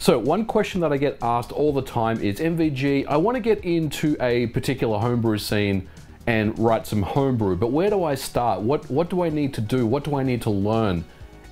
So one question that I get asked all the time is, MVG, I want to get into a particular homebrew scene and write some homebrew, but where do I start? What do I need to do? What do I need to learn?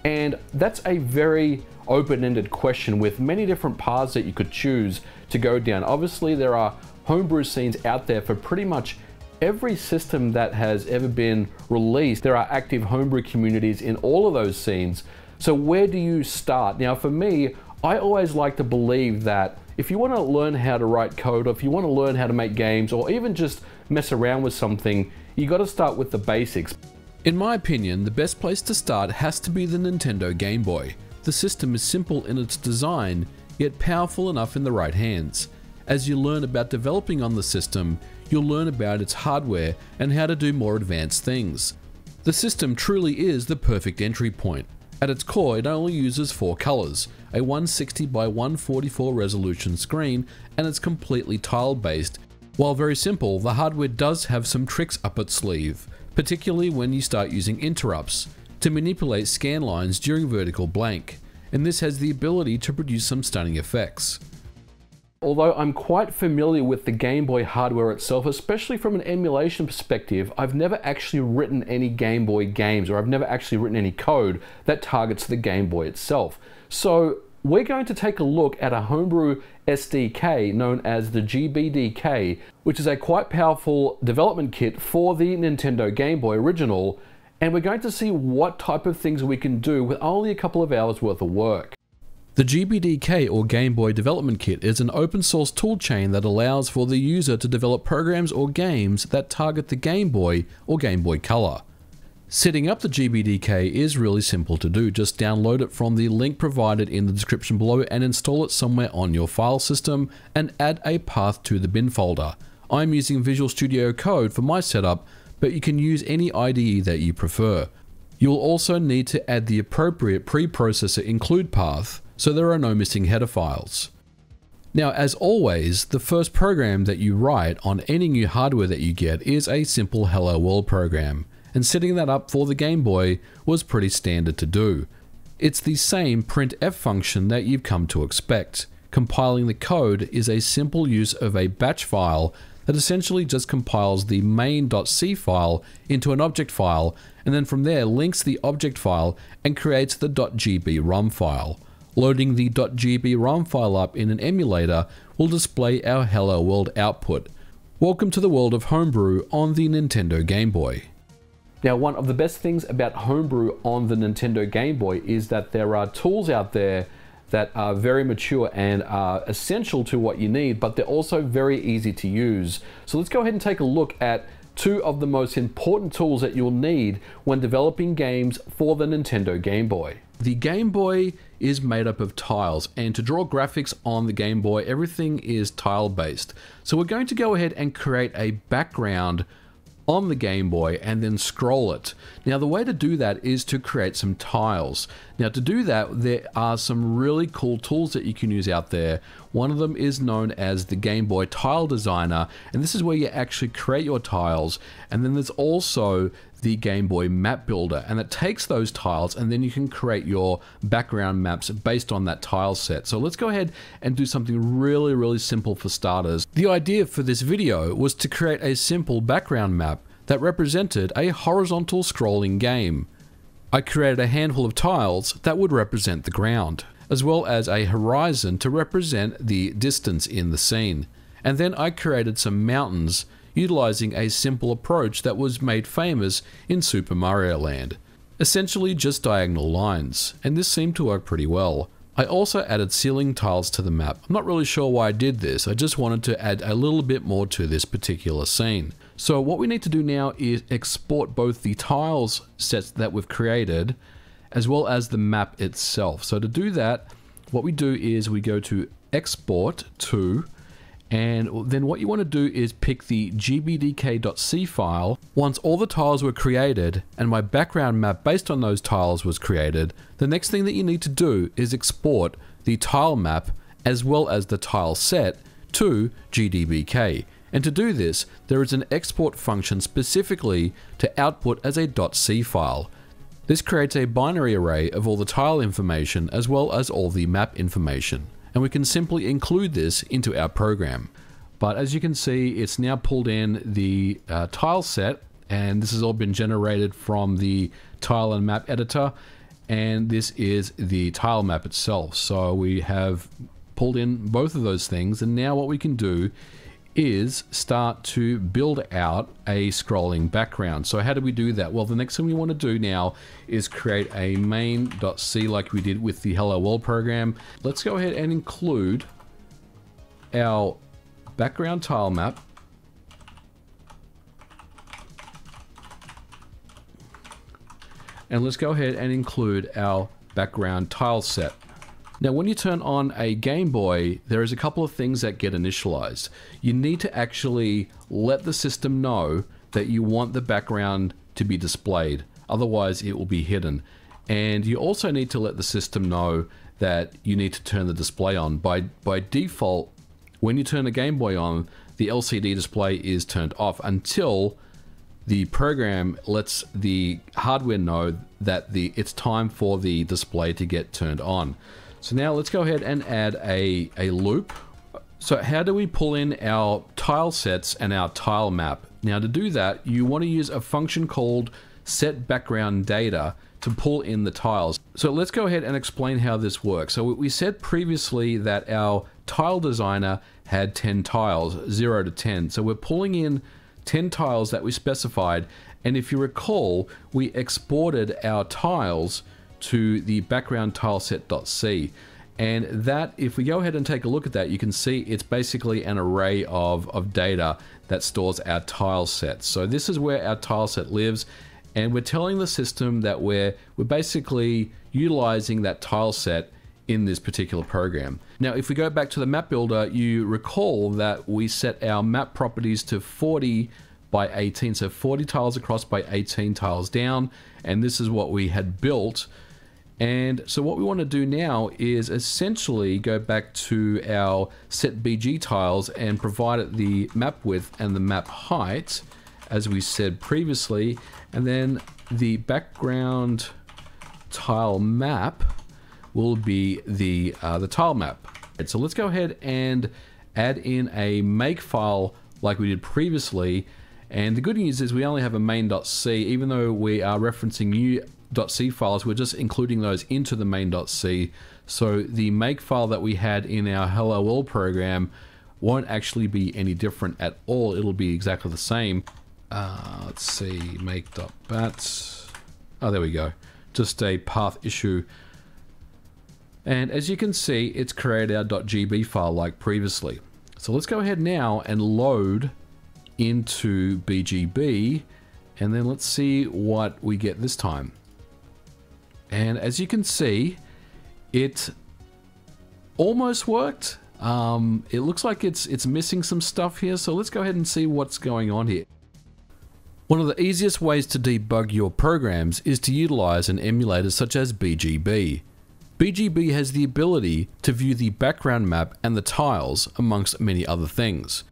And that's a very open-ended question with many different paths that you could choose to go down. Obviously, there are homebrew scenes out there for pretty much every system that has ever been released. There are active homebrew communities in all of those scenes. So where do you start? Now, for me, I always like to believe that if you want to learn how to write code, or if you want to learn how to make games, or even just mess around with something, you got to start with the basics. In my opinion, the best place to start has to be the Nintendo Game Boy. The system is simple in its design, yet powerful enough in the right hands. As you learn about developing on the system, you'll learn about its hardware and how to do more advanced things. The system truly is the perfect entry point. At its core, it only uses 4 colors, a 160 by 144 resolution screen, and it's completely tile-based. While very simple, the hardware does have some tricks up its sleeve, particularly when you start using interrupts to manipulate scan lines during vertical blank, and this has the ability to produce some stunning effects. Although I'm quite familiar with the Game Boy hardware itself, especially from an emulation perspective, I've never actually written any Game Boy games, or I've never actually written any code that targets the Game Boy itself. So we're going to take a look at a homebrew SDK known as the GBDK, which is a quite powerful development kit for the Nintendo Game Boy original, and we're going to see what type of things we can do with only a couple of hours worth of work. The GBDK, or Game Boy Development Kit, is an open source toolchain that allows for the user to develop programs or games that target the Game Boy or Game Boy Color. Setting up the GBDK is really simple to do. Just download it from the link provided in the description below and install it somewhere on your file system and add a path to the bin folder. I'm using Visual Studio Code for my setup, but you can use any IDE that you prefer. You'll also need to add the appropriate preprocessor include path, so there are no missing header files. Now, as always, the first program that you write on any new hardware that you get is a simple Hello World program, and setting that up for the Game Boy was pretty standard to do. It's the same printf function that you've come to expect. Compiling the code is a simple use of a batch file that essentially just compiles the main.c file into an object file, and then from there links the object file and creates the .gb ROM file. Loading the .gb ROM file up in an emulator will display our Hello World output. Welcome to the world of homebrew on the Nintendo Game Boy. Now, one of the best things about homebrew on the Nintendo Game Boy is that there are tools out there that are very mature and are essential to what you need, but they're also very easy to use. So let's go ahead and take a look at two of the most important tools that you'll need when developing games for the Nintendo Game Boy. The Game Boy is made up of tiles, and to draw graphics on the Game Boy, everything is tile based. So we're going to go ahead and create a background on the Game Boy and then scroll it. Now, the way to do that is to create some tiles. Now, to do that, there are some really cool tools that you can use out there. One of them is known as the Game Boy Tile Designer, and this is where you actually create your tiles. And then there's also the Game Boy Map Builder, and it takes those tiles and then you can create your background maps based on that tile set. So let's go ahead and do something really, really simple for starters. The idea for this video was to create a simple background map that represented a horizontal scrolling game. I created a handful of tiles that would represent the ground, as well as a horizon to represent the distance in the scene. And then I created some mountains utilizing a simple approach that was made famous in Super Mario Land. Essentially just diagonal lines, and this seemed to work pretty well. I also added ceiling tiles to the map. I'm not really sure why I did this, I just wanted to add a little bit more to this particular scene. So what we need to do now is export both the tiles sets that we've created, as well as the map itself. So to do that, what we do is we go to Export to, and then what you want to do is pick the gbdk.c file. Once all the tiles were created and my background map based on those tiles was created, the next thing that you need to do is export the tile map as well as the tile set to GDBK. And to do this, there is an export function specifically to output as a .c file. This creates a binary array of all the tile information as well as all the map information. and we can simply include this into our program. But as you can see, it's now pulled in the tile set, and this has all been generated from the tile and map editor, and this is the tile map itself. So we have pulled in both of those things, and now what we can do is start to build out a scrolling background. So how do we do that? Well, the next thing we want to do now is create a main.c like we did with the Hello World program. Let's go ahead and include our background tile map. And let's go ahead and include our background tile set. Now, when you turn on a Game Boy, there is a couple of things that get initialized. You need to actually let the system know that you want the background to be displayed, otherwise it will be hidden. And you also need to let the system know that you need to turn the display on. By default, when you turn a Game Boy on, the LCD display is turned off until the program lets the hardware know that it's time for the display to get turned on. So now let's go ahead and add a loop. So how do we pull in our tile sets and our tile map? Now to do that, you want to use a function called setBackgroundData to pull in the tiles. So let's go ahead and explain how this works. So we said previously that our tile designer had 10 tiles, 0 to 10. So we're pulling in 10 tiles that we specified, and if you recall, we exported our tiles to the background tile set.c, and that, if we go ahead and take a look at that, you can see it's basically an array of data that stores our tile sets. So this is where our tile set lives, and we're telling the system that we're basically utilizing that tile set in this particular program. Now, if we go back to the map builder, you recall that we set our map properties to 40 by 18, so 40 tiles across by 18 tiles down, and this is what we had built. And so what we want to do now is essentially go back to our set BG tiles and provide it the map width and the map height, as we said previously, and then the background tile map will be the tile map. And so let's go ahead and add in a makefile like we did previously. And the good news is we only have a main.c. even though we are referencing new.c files, we're just including those into the main.c. So the makefile that we had in our Hello World program won't actually be any different at all. It'll be exactly the same. Let's see, make.bat. Oh, there we go. Just a path issue. And as you can see, it's created our .gb file like previously. So let's go ahead now and load into BGB, and then let's see what we get this time. And as you can see, it almost worked. It looks like it's missing some stuff here, so let's go ahead and see what's going on here. One of the easiest ways to debug your programs is to utilize an emulator such as BGB. BGB has the ability to view the background map and the tiles, amongst many other things.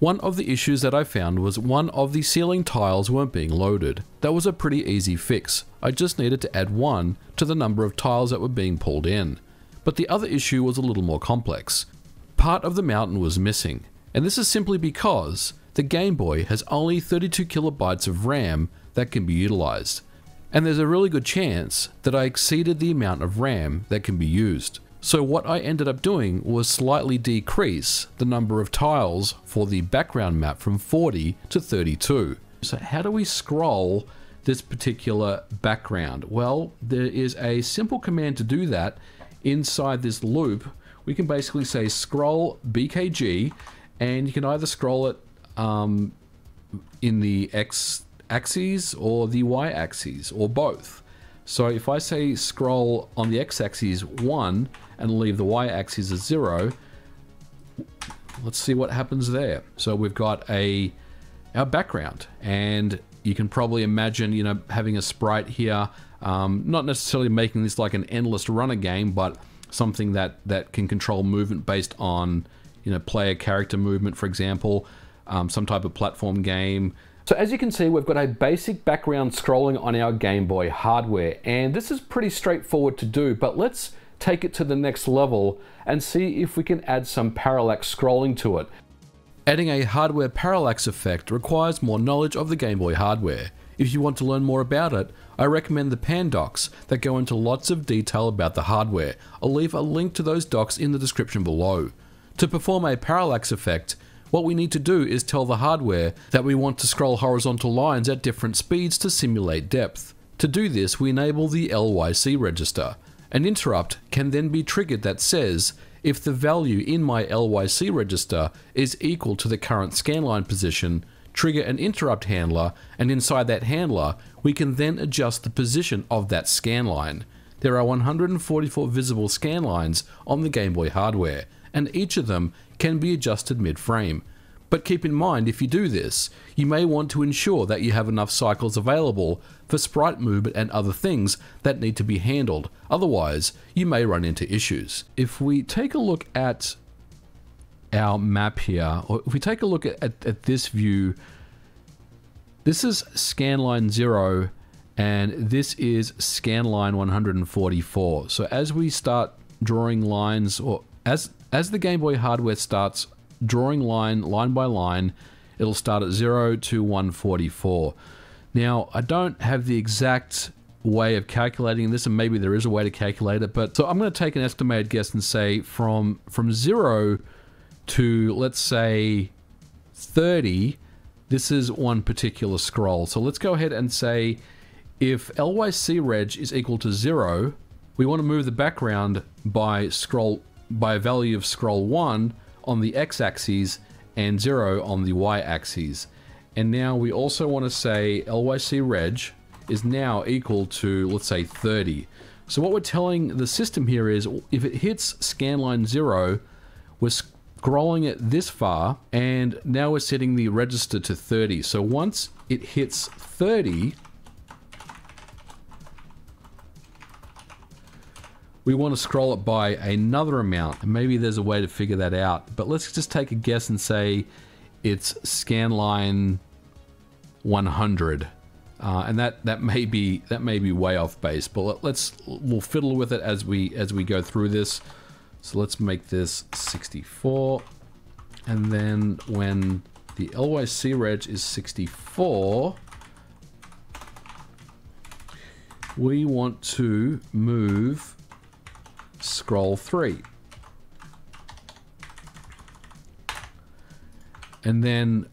One of the issues that I found was one of the ceiling tiles weren't being loaded. That was a pretty easy fix. I just needed to add one to the number of tiles that were being pulled in. But the other issue was a little more complex. Part of the mountain was missing, and this is simply because the Game Boy has only 32 kilobytes of RAM that can be utilized. And there's a really good chance that I exceeded the amount of RAM that can be used. So what I ended up doing was slightly decrease the number of tiles for the background map from 40 to 32. So how do we scroll this particular background? Well, there is a simple command to do that. Inside this loop, we can basically say scroll BKG, and you can either scroll it in the X axis or the Y axis or both. So if I say scroll on the x-axis 1 and leave the y-axis as 0, let's see what happens there. So we've got our background, and you can probably imagine, you know, having a sprite here, not necessarily making this like an endless runner game, but something that can control movement based on, you know, player character movement, for example, some type of platform game. So as you can see, we've got a basic background scrolling on our Game Boy hardware, and this is pretty straightforward to do, but let's take it to the next level and see if we can add some parallax scrolling to it. Adding a hardware parallax effect requires more knowledge of the Game Boy hardware. If you want to learn more about it, I recommend the Pan docs that go into lots of detail about the hardware. I'll leave a link to those docs in the description below. To perform a parallax effect, what we need to do is tell the hardware that we want to scroll horizontal lines at different speeds to simulate depth. To do this, we enable the LYC register. An interrupt can then be triggered that says, if the value in my LYC register is equal to the current scanline position, trigger an interrupt handler, and inside that handler, we can then adjust the position of that scan line. There are 144 visible scan lines on the Game Boy hardware, and each of them can be adjusted mid-frame. But keep in mind, if you do this, you may want to ensure that you have enough cycles available for sprite movement and other things that need to be handled, otherwise you may run into issues. If we take a look at our map here, or if we take a look at this view, this is scanline 0 and this is scanline 144. So as we start drawing lines, or as the Game Boy hardware starts drawing line by line, it'll start at 0 to 144. Now, I don't have the exact way of calculating this, and maybe there is a way to calculate it, but so I'm going to take an estimated guess and say from 0 to, let's say, 30, this is one particular scroll. So let's go ahead and say if LYC reg is equal to 0, we want to move the background by a value of scroll 1 on the x-axis and 0 on the y-axis. And now we also want to say LYC reg is now equal to, let's say, 30. So what we're telling the system here is if it hits scanline 0, we're scrolling it this far, and now we're setting the register to 30. So once it hits 30, we want to scroll it by another amount. Maybe there's a way to figure that out, but let's just take a guess and say it's scanline 100, and that may be way off base. But we'll fiddle with it as we go through this. So let's make this 64, and then when the LYC reg is 64, we want to move scroll 3. And then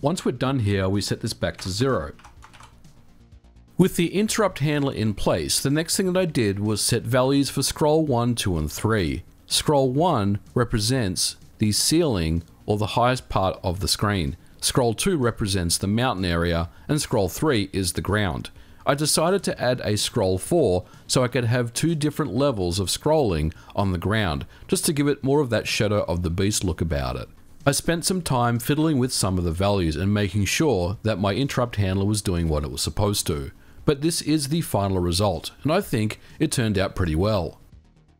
once we're done here, we set this back to 0. With the interrupt handler in place, the next thing that I did was set values for scroll 1, 2, and 3. Scroll 1 represents the ceiling or the highest part of the screen. Scroll 2 represents the mountain area, and scroll 3 is the ground. I decided to add a scroll 4 so I could have two different levels of scrolling on the ground, just to give it more of that Shadow of the Beast look about it. I spent some time fiddling with some of the values and making sure that my interrupt handler was doing what it was supposed to. But this is the final result, and I think it turned out pretty well.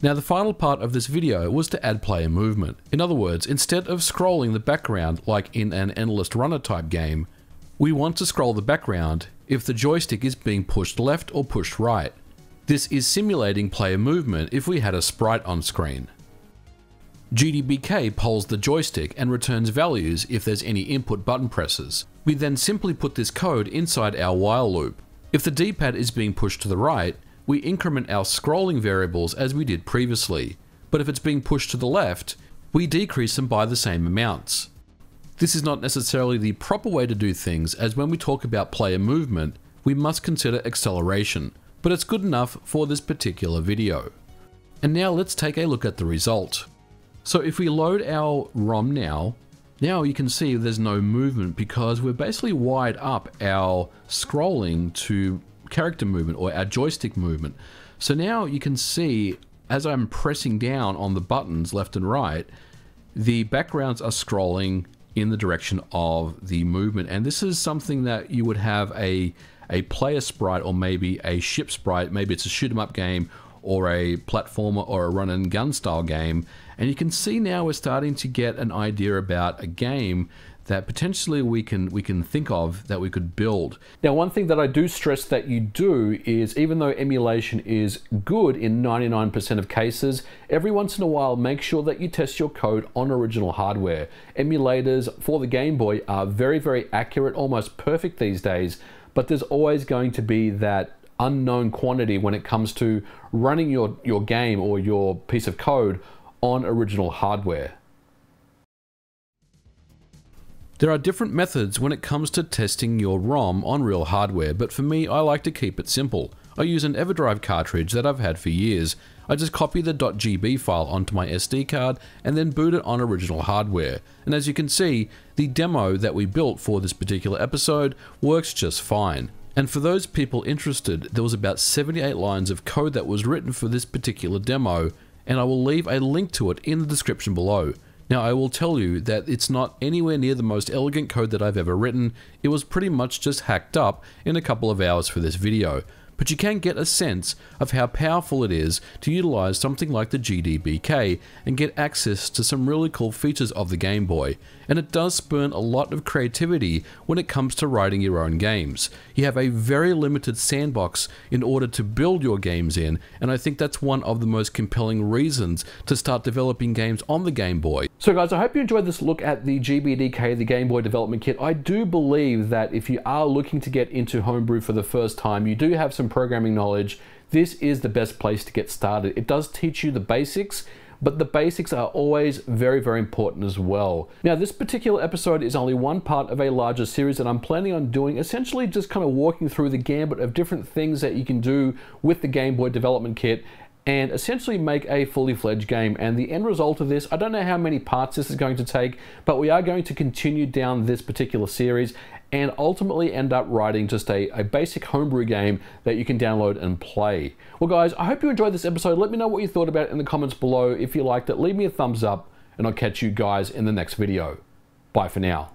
Now, the final part of this video was to add player movement. In other words, instead of scrolling the background like in an endless runner type game, we want to scroll the background if the joystick is being pushed left or pushed right. This is simulating player movement if we had a sprite on screen. GDBK polls the joystick and returns values if there's any input button presses. We then simply put this code inside our while loop. If the D-pad is being pushed to the right, we increment our scrolling variables as we did previously. But if it's being pushed to the left, we decrease them by the same amounts. This is not necessarily the proper way to do things, as when we talk about player movement, we must consider acceleration, but it's good enough for this particular video. And now let's take a look at the result. So if we load our ROM now you can see there's no movement because we're basically wired up our scrolling to character movement or our joystick movement. So now you can see as I'm pressing down on the buttons left and right, the backgrounds are scrolling in the direction of the movement. And this is something that you would have a player sprite or maybe a ship sprite. Maybe it's a shoot 'em up game or a platformer or a run and gun style game. And you can see now we're starting to get an idea about a game that potentially we can think of that we could build. Now, one thing that I do stress that you do is, even though emulation is good in 99% of cases, every once in a while make sure that you test your code on original hardware. Emulators for the Game Boy are very, very accurate, almost perfect these days, but there's always going to be that unknown quantity when it comes to running your game or your piece of code on original hardware. There are different methods when it comes to testing your ROM on real hardware, but for me, I like to keep it simple. I use an EverDrive cartridge that I've had for years. I just copy the .gb file onto my SD card and then boot it on original hardware. And as you can see, the demo that we built for this particular episode works just fine. And for those people interested, there was about 78 lines of code that was written for this particular demo, and I will leave a link to it in the description below. Now, I will tell you that it's not anywhere near the most elegant code that I've ever written. It was pretty much just hacked up in a couple of hours for this video. But you can get a sense of how powerful it is to utilize something like the GDBK and get access to some really cool features of the Game Boy. And it does spurn a lot of creativity when it comes to writing your own games. You have a very limited sandbox in order to build your games in, and I think that's one of the most compelling reasons to start developing games on the Game Boy. So guys, I hope you enjoyed this look at the GBDK, the Game Boy Development Kit. I do believe that if you are looking to get into homebrew for the first time, you do have some programming knowledge, this is the best place to get started. It does teach you the basics, but the basics are always very, very important as well. Now, this particular episode is only one part of a larger series that I'm planning on doing, essentially just kind of walking through the gamut of different things that you can do with the Game Boy Development Kit and essentially make a fully fledged game. And the end result of this, I don't know how many parts this is going to take, but we are going to continue down this particular series and ultimately end up writing just a basic homebrew game that you can download and play. Well guys, I hope you enjoyed this episode. Let me know what you thought about it in the comments below. If you liked it, leave me a thumbs up, and I'll catch you guys in the next video. Bye for now.